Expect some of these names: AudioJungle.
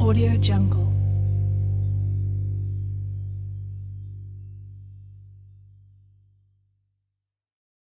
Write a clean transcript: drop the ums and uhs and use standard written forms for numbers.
AudioJungle.